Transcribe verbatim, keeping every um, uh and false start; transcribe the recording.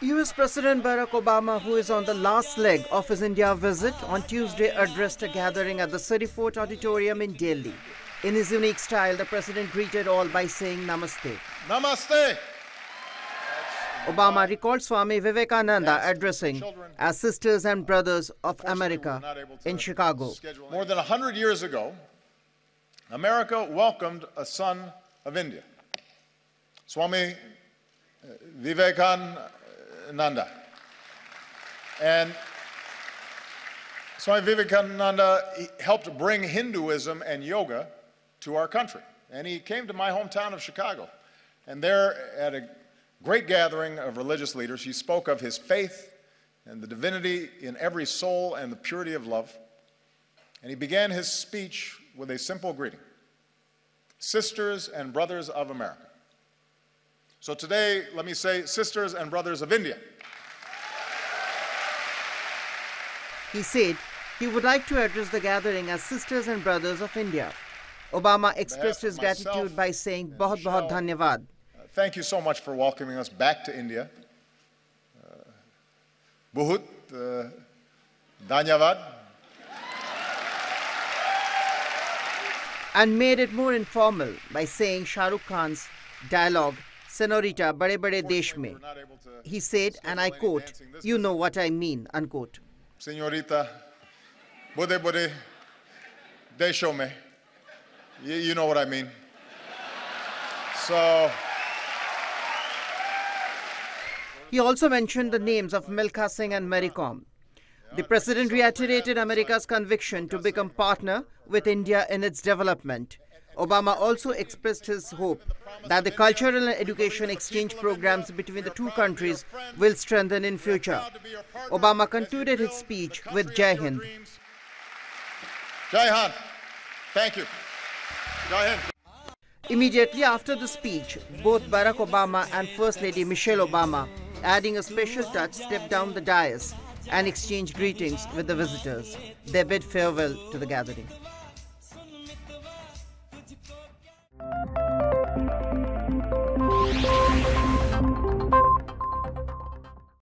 U S President Barack Obama, who is on the last leg of his India visit, on Tuesday addressed a gathering at the Siri Fort Auditorium in Delhi. In his unique style, the president greeted all by saying Namaste. Namaste! Obama recalled Swami Vivekananda addressing as sisters and brothers of America in Chicago. More than one hundred years ago, America welcomed a son of India, Swami Vivekananda. Nanda. And Swami Vivekananda helped bring Hinduism and yoga to our country. And he came to my hometown of Chicago. And there, at a great gathering of religious leaders, he spoke of his faith and the divinity in every soul and the purity of love. And he began his speech with a simple greeting: sisters and brothers of America. So today, let me say, sisters and brothers of India. He said he would like to address the gathering as sisters and brothers of India. Obama expressed his gratitude by saying, Bahut Dhanyavad. Thank you so much for welcoming us back to India. Bahut uh, Dhanyavad. And made it more informal by saying Shah Rukh Khan's dialogue, Senorita, bade bade desh mein. He said, and I quote, you know what I mean, unquote. Senorita, bade bade desho mein. You know what I mean. So. He also mentioned the names of Milkha Singh and Marie Kom. The president reiterated America's conviction to become partner with India in its development. Obama also expressed his hope that the cultural and education exchange programs between the two countries will strengthen in future. Obama concluded his speech with Jai Hind. Jai Hind. Thank you. Jai Hind. Immediately after the speech, both Barack Obama and First Lady Michelle Obama, adding a special touch, stepped down the dais and exchanged greetings with the visitors. They bid farewell to the gathering.